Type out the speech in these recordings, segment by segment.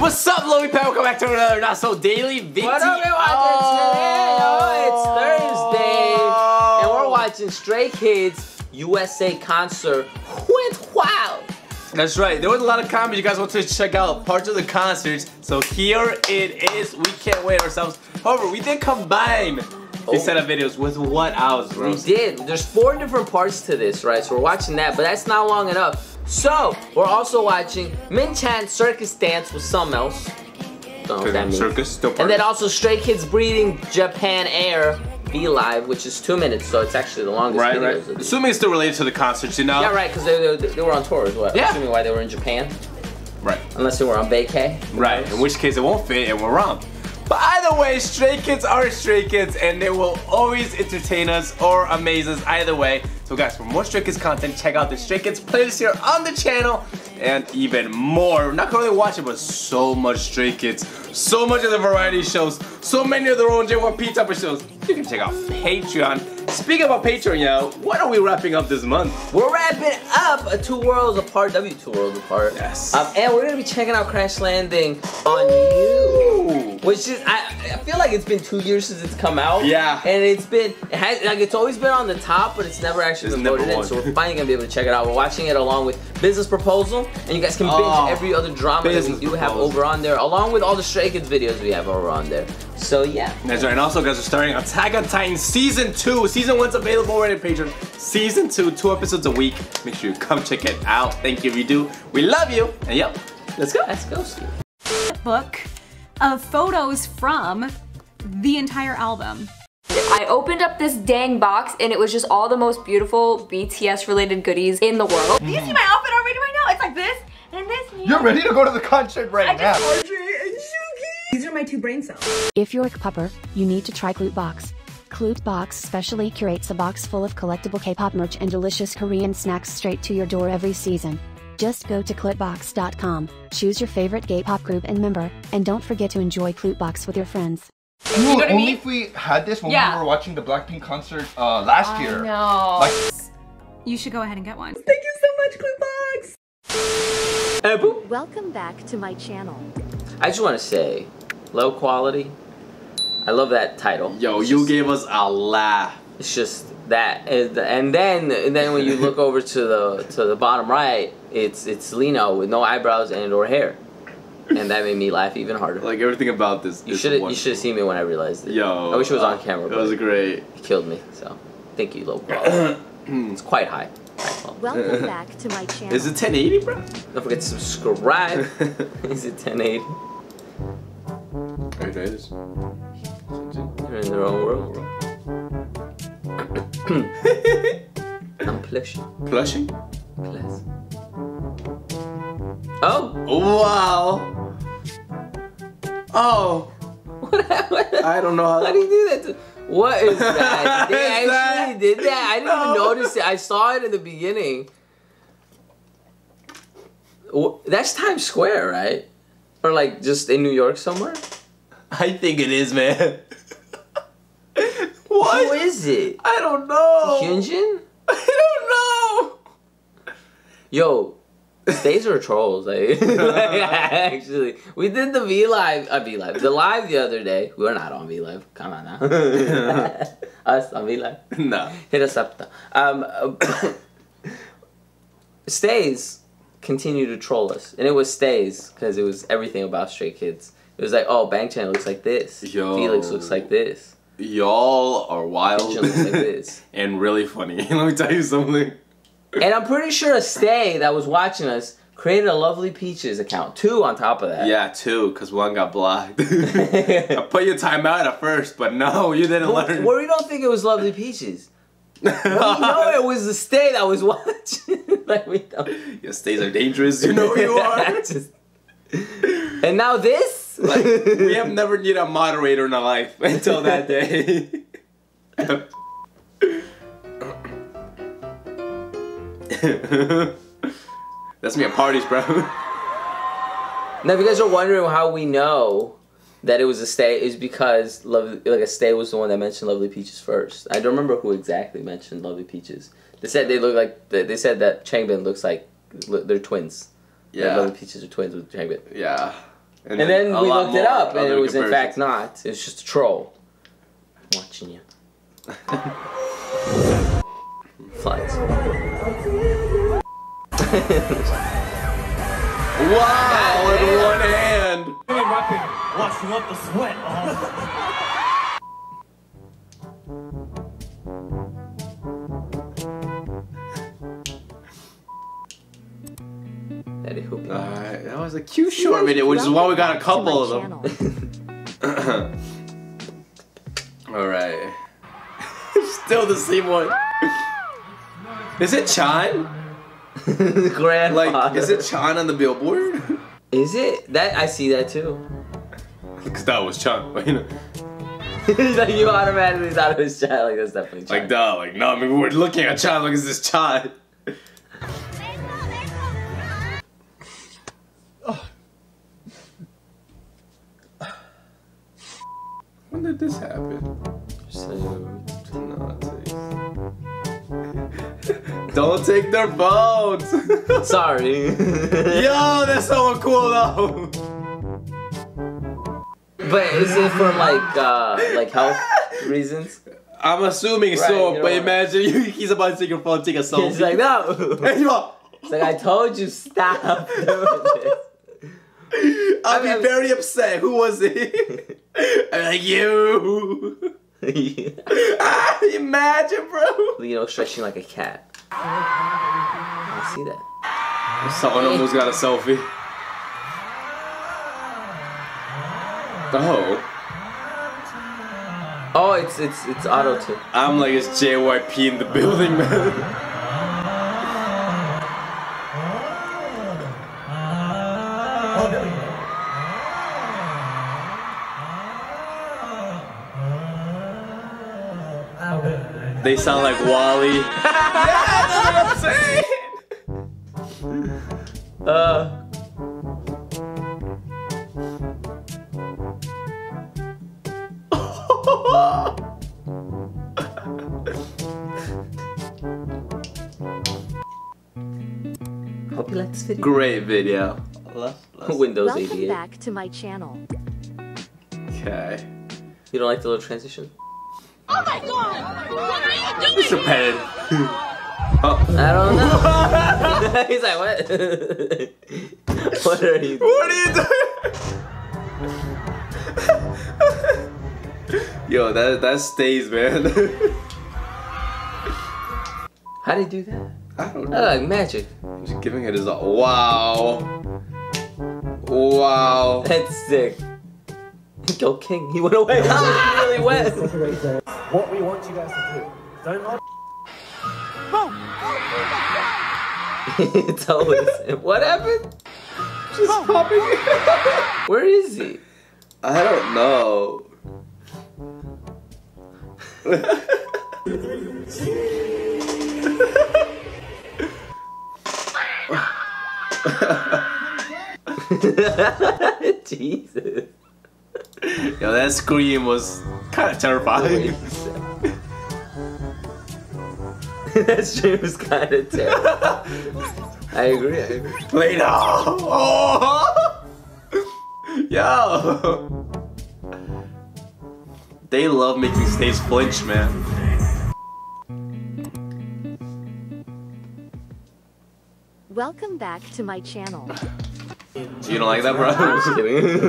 What's up, Lovely Pam? Welcome back to another Not So Daily video. What up, everyone? It's Thursday, and we're watching Stray Kids USA concert. Went wild. That's right. There was a lot of comments you guys want to check out parts of the concerts. So here it is. We can't wait ourselves. However, we did combine these set of videos with 1 hour, bro. We did. There's 4 different parts to this, right? So we're watching that, but that's not long enough. So, we're also watching Minchan Circus Dance with something else. Don't know what that means. Circus, still part. And then also Stray Kids Breathing Japan Air V Live, which is 2 minutes, so it's actually the longest video. Right. Assuming it's still related to the concerts, you know? Yeah, right, because they were on tour as well. Yeah. Assuming why they were in Japan. Right. Unless they were on vacay. Right, in which case it won't fit and we're wrong. But either way, Stray Kids are Stray Kids, and they will always entertain us or amaze us either way. So guys, for more Stray Kids content, check out the Stray Kids playlist here on the channel, and even more. We're not currently watching, but so much Stray Kids, so much of the variety shows, so many of their own JYP type of shows. You can check out Patreon. Speaking about Patreon, yo, what are we wrapping up this month? We're wrapping up a Two Worlds Apart, Two Worlds Apart. Yes. And we're gonna be checking out Crash Landing on You, which is I feel like it's been 2 years since it's come out. Yeah. And it's always been on the top, but it's never actually. So we're finally gonna be able to check it out. We're watching it along with Business Proposal, and you guys can binge every other drama that we do have over on there, along with all the Stray Kids videos we have over on there. So yeah. That's right. And also, guys, we're starting Attack on Titan Season 2. Season 1's available already on Patreon. Season 2, 2 episodes a week. Make sure you come check it out. Thank you if you do. We love you. And yep, let's go. Let's go. Book of photos from the entire album. I opened up this dang box and it was just all the most beautiful BTS related goodies in the world. Do you see my outfit already right now? It's like this and this. And you're ready to go to the concert right now. These are my 2 brain cells. If you're a K-popper, you need to try Klootbox. Klootbox specially curates a box full of collectible K-pop merch and delicious Korean snacks straight to your door every season. Just go to Klootbox.com, choose your favorite K-pop group and member, and don't forget to enjoy Klootbox with your friends. You know what I mean? Only if we had this when we were watching the Blackpink concert last year. No. You should go ahead and get one. Thank you so much, Klootbox. Welcome back to my channel. I just want to say, low quality. I love that title. Yo, you gave us a laugh. It's just that, and then when you look over to the bottom right, it's Lino with no eyebrows and or hair. And that made me laugh even harder. Like everything about this. You should have seen me when I realized it. Yo, I wish it was on camera. That was great. It killed me. So thank you, low quality. It's quite high. Welcome back to my channel. Is it 1080, bro? Don't forget to subscribe. Is it 1080? There it is. They're in their own world. I'm plushing. Plushing? Plus. Oh! Wow! Oh! What happened? I don't know how. How do you do that? What is that? They actually did that. I didn't even notice it. I saw it in the beginning. That's Times Square, right? Or like just in New York somewhere? I think it is, man. What? Who is it? I don't know. Hyunjin? I don't know. Yo. Stays are trolls, actually. We did the V Live the other day. We were not on V Live. Come on now. Us on V Live? No. Hit us up though. Stays continue to troll us. And it was Stays, because it was everything about Stray Kids. It was like, oh, Bang Chan looks like this. Yo. Felix looks like this. Y'all are wild. Looks like this. And really funny. Let me tell you something. And I'm pretty sure a Stay that was watching us created a Lovely Peaches account. 2 on top of that. Yeah, 2, because 1 got blocked. I put your time out at first, but no, you didn't learn. Well, we don't think it was Lovely Peaches. We know it was the Stay that was watching. Like we don't. Your Stays are dangerous. You know who you are. And now this? Like, we have never needed a moderator in our life until that day. That's me at parties, bro. Now, if you guys are wondering how we know that it was a Stay, is because a Stay was the one that mentioned Lovely Peaches first. I don't remember who exactly mentioned Lovely Peaches. They said they look like they said that Changbin looks like they're twins. Yeah, Lovely Peaches are twins with Changbin. Yeah, And then we looked it up, and it was in fact not. It's just a troll. I'm watching you. Flies. Wow! In one hand. Wash you up the sweat. That was a cute short video, which is why we got a couple of them. Alright. Still the same one. Is it Chan? Grandfather. Like, is it Chan on the billboard? Is it? That I see that too. Because that was Chan. Like you automatically thought it was Chan. Like that's definitely Chan. Like duh. Like no. I mean, we're looking at Chan. Like is this Chan? When did this happen? Don't take their phones! Sorry. Yo, that's so cool though! But is it for like health reasons? I'm assuming right, so, but imagine he's about to take your phone, take a selfie. He's like, no! It's like, I told you, stop doing this. I'd be very upset. Who was it? I'm like, you! Yeah. Ah, imagine, bro! Lino stretching like a cat. I see that. Someone almost got a selfie. Oh. Oh, it's auto tip. I'm like, it's JYP in the building, man. They sound like Wally. Yeah, that's what I'm saying! Hope you like this video. Great video. Windows ADA. Welcome back to my channel. Okay. You don't like the little transition? Oh my god! What are you doing? It's repetitive. Oh. I don't know. He's like, what? What are you doing? What are you doing? Yo, that stays, man. How did he do that? I don't know. I like magic. I'm just giving it his all. Wow. Wow. That's sick. Go King. He went away. He really went. What we want you guys to do, don't lie. Oh. It's always him. What happened? Just popping. Where is he? I don't know. Jesus. Yo, that scream was kind of terrifying. That scream was kind of terrifying. I agree, I agree. Lino! Oh! Yo! They love making stage flinch, man. Welcome back to my channel. You don't like that, bro? I'm just kidding.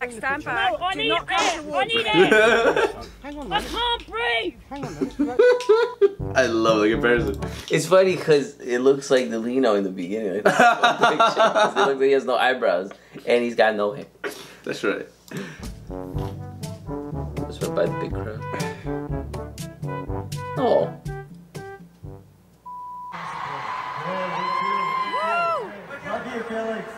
Next time, bro. I need it! I need it! I can't breathe! I love the comparison. It's funny because it looks like the Lino in the beginning. It looks like he has no eyebrows and he's got no hair. That's right. That's right by the big crowd. Oh. Felix.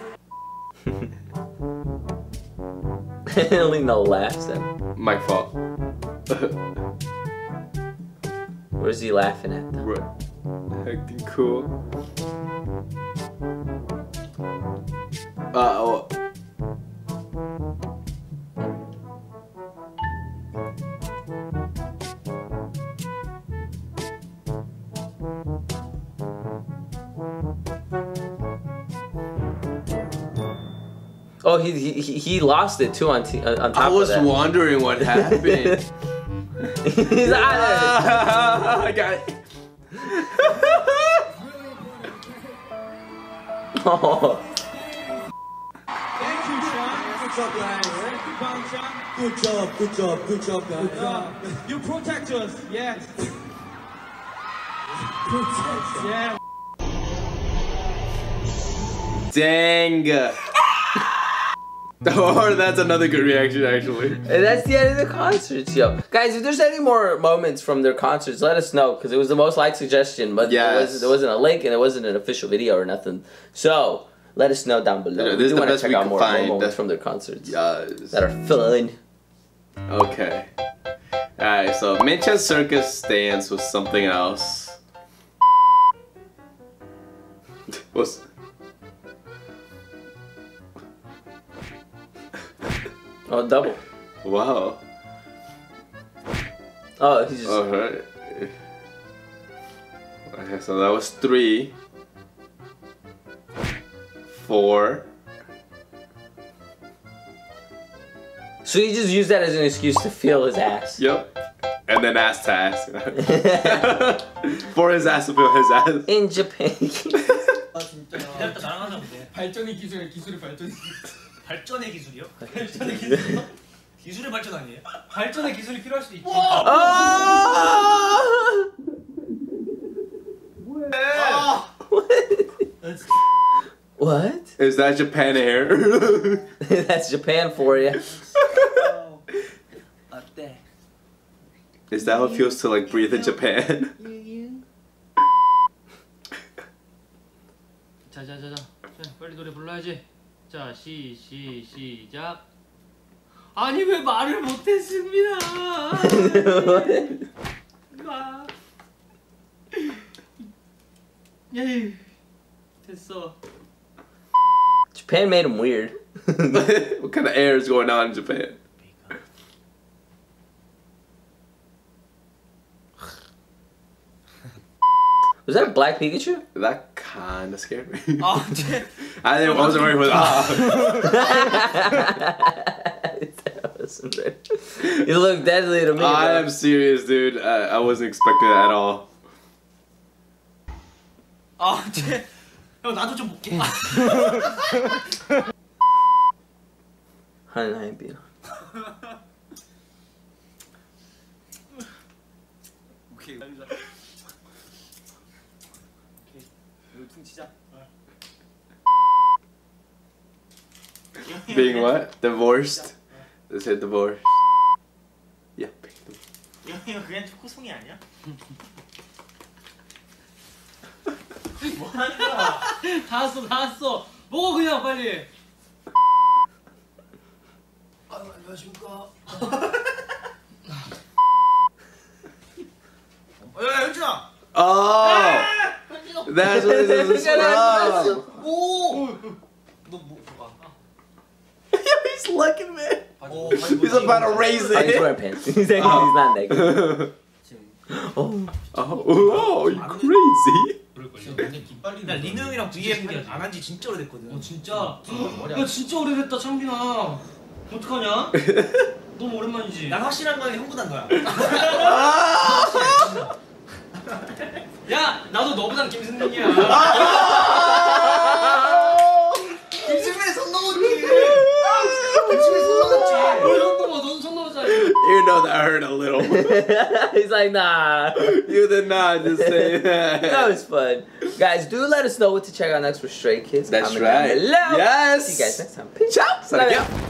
Lino laughs at him. My fault. Where's he laughing at though? Right. Acting cool. Oh. Oh, he lost it too on top of that. I was wondering what happened. He's out. I got it. Oh. Thank you, Chan. Good job, guys. Thank you, Bang Chan. Good job, good job, good job, guys. Good job. You protect us, yes. Protect, yeah. Dang. Or that's another good reaction, actually. And that's the end of the concerts, yo. Guys, if there's any more moments from their concerts, let us know, because it was the most liked suggestion, but there wasn't a link and it wasn't an official video or nothing. So, let us know down below. Yeah, this we want to check out more moments from their concerts. Yes. That are fun. Okay. Alright, so Minchan Circus Dance was something else. What's... Oh, double. Wow. Oh, he just... Alright. Okay, so that was 3, 4. So he just used that as an excuse to feel his ass. Yep. And then ass to ass. For his ass to feel his ass. In Japan. 발전의 기술이요? 발전의 기술이요? 기술의 발전 아니에요? 발전의 기술이 필요할 수도 있지. What? Is that Japan hair? That's Japan for you. Is that how it feels to like breathe in Japan? 자자자자. 빨리 노래 불러야지. 자, 시작. 아니 왜 말을 못 했습니다. 아. 예. 됐어. Japan made him weird. What kind of air is going on in Japan? Was that a black Pikachu? That kinda scared me. Oh, I wasn't ready for that. That wasn't ready. You look deadly to me. I am serious, dude. I wasn't expecting that at all. Oh, 나도 좀 볼게. 하나 안 비나. 오케이. Being what? Divorced? Let's hit divorce. Yeah, Oh! That's what it is. He's looking, man. He's about to raise it. He's wearing pants. He's not naked. Oh, you crazy. 나 리노 형이랑 VF 안 한 지 진짜 오래됐거든. 진짜? 야, 진짜 오래됐다, 창빈아. 어떡하냐? 너무 오랜만이지. 난 확실한 건 형보단 너야. 야, 나도 너보단 김승민이야. 김승민이 손 넘었지. 김승민이 손 넘었지. 너도 손 넘었잖아. You know that hurt a little. He's like, nah. You did not just say that. That was fun. Guys, do let us know what to check out next for Stray Kids. That's right. Down below. Yes. See you guys next time. Peace out.